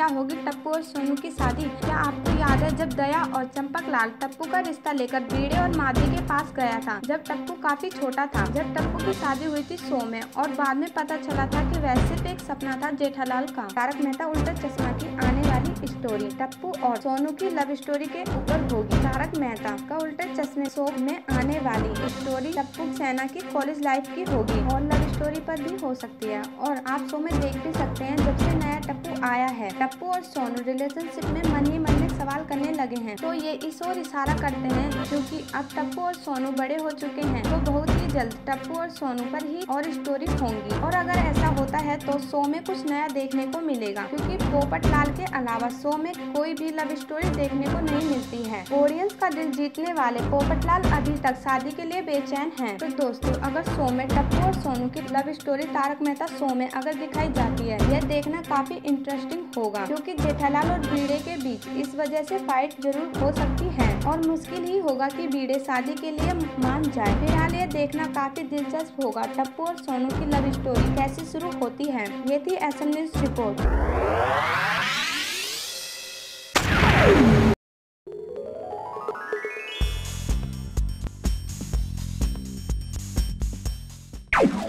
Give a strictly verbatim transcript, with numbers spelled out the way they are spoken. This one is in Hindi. क्या होगी टप्पू और सोनू की शादी? क्या आपको याद है जब दया और चंपक लाल टप्पू का रिश्ता लेकर बीड़े और माध्य के पास गया था जब टप्पू काफी छोटा था? जब टप्पू की शादी हुई थी शो में और बाद में पता चला था कि वैसे तो एक सपना था जेठालाल का। तारक मेहता उल्टा चश्मा की आने वाली स्टोरी टप्पू और सोनू की लव स्टोरी के ऊपर होगी। तारक मेहता का उल्टा चश्मे शो में आने वाली स्टोरी टप्पू सेना की कॉलेज लाइफ की होगी और लव स्टोरी पर भी हो सकती है और आप शो में देख भी सकते हैं। जब से नया टप्पू आया है टप्पू और सोनू रिलेशनशिप में मन ही मन में सवाल करने लगे हैं तो ये इस ओर इशारा करते हैं क्योंकि अब टप्पू और सोनू बड़े हो चुके हैं तो बहुत ही जल्द टप्पू और सोनू पर ही और स्टोरी होंगी। और अगर ऐसा होता है तो शो में कुछ नया देखने को मिलेगा क्योंकि पोपटलाल के अलावा शो में कोई भी लव स्टोरी देखने को नहीं मिलती है। ऑडियंस का दिल जीतने वाले पोपटलाल अभी तक शादी के लिए बेचैन हैं। तो दोस्तों अगर शो में टप्पू और सोनू की love story Tarak Mehta show में अगर दिखाई जाती है यह देखना काफी इंटरेस्टिंग होगा क्योंकि जेठालाल और बीड़े के बीच इस वजह से फाइट जरूर हो सकती है और मुश्किल ही होगा कि बीड़े शादी के लिए मान जाए। फिलहाल यह देखना काफी दिलचस्प होगा टप्पू और सोनू की लव स्टोरी कैसे शुरू होती है। ये थी एसएम न्यूज़ रिपोर्ट।